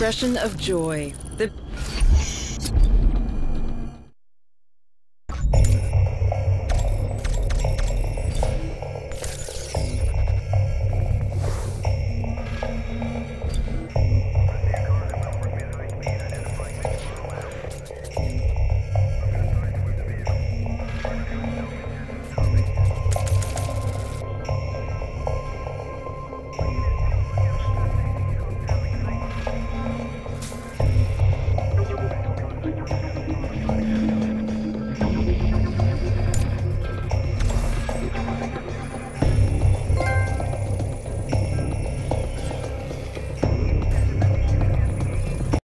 expression of joy.